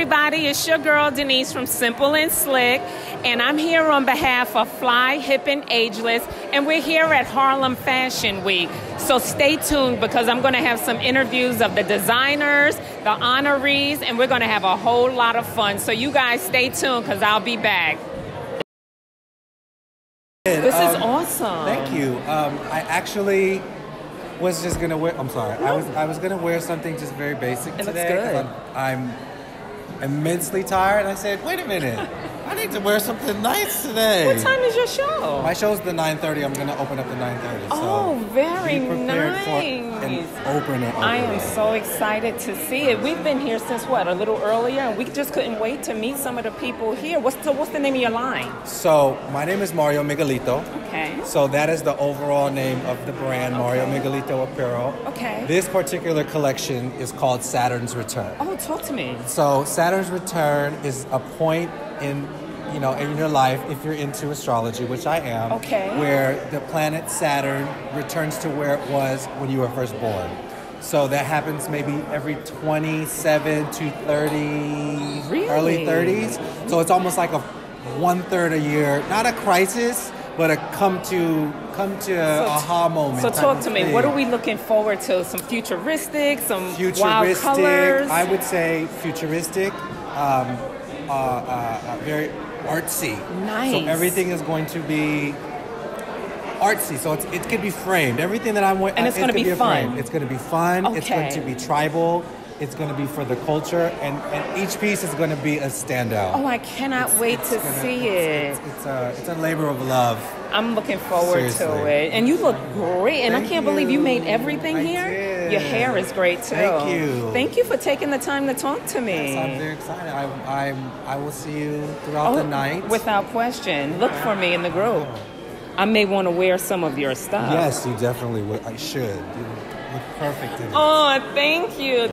everybody, it's your girl Denise from Simple and Slick, and I'm here on behalf of Fly, Hip, and Ageless, and we're here at Harlem Fashion Week. So stay tuned because I'm going to have some interviews of the designers, the honorees, and we're going to have a whole lot of fun. So you guys stay tuned because I'll be back. This is awesome. Thank you. I actually was just gonna wear. I'm sorry. I was gonna wear something just very basic today. I'm immensely tired. I said, wait a minute. I need to wear something nice today. What time is your show? My show's the 9:30. I'm gonna open up the 9:30. Oh, so very nice. I am so excited to see it. We've been here since what, a little earlier, and we just couldn't wait to meet some of the people here. What's the name of your line? So my name is Mario Miguelito. Okay. So that is the overall name of the brand, Mario Miguelito Apparel. Okay. This particular collection is called Saturn's Return. Oh, talk to me. So Saturn's Return is a point in your life, if you're into astrology, which I am, where the planet Saturn returns to where it was when you were first born. So that happens maybe every 27 to 30, early 30s. So it's almost like a 1/3 a year, not a crisis, but a come to aha moment. So talk to me. What are we looking forward to? Some futuristic, wild colors? I would say futuristic. Very artsy. Nice. So everything is going to be artsy. So it could be framed. Everything that I'm wearing, and it's going to be fun. It's going to be fun. It's going to be tribal. It's going to be for the culture, and each piece is going to be a standout. Oh, I cannot wait to see it. It's a labor of love. I'm looking forward to it. And you look great, and I can't believe you made everything here. I did. Your hair is great, too. Thank you. Thank you for taking the time to talk to me. Yes, I'm very excited. I will see you throughout the night. Without question. Look for me in the group. I may want to wear some of your stuff. Yes, you definitely would. I should. You look perfect in it. Oh, thank you.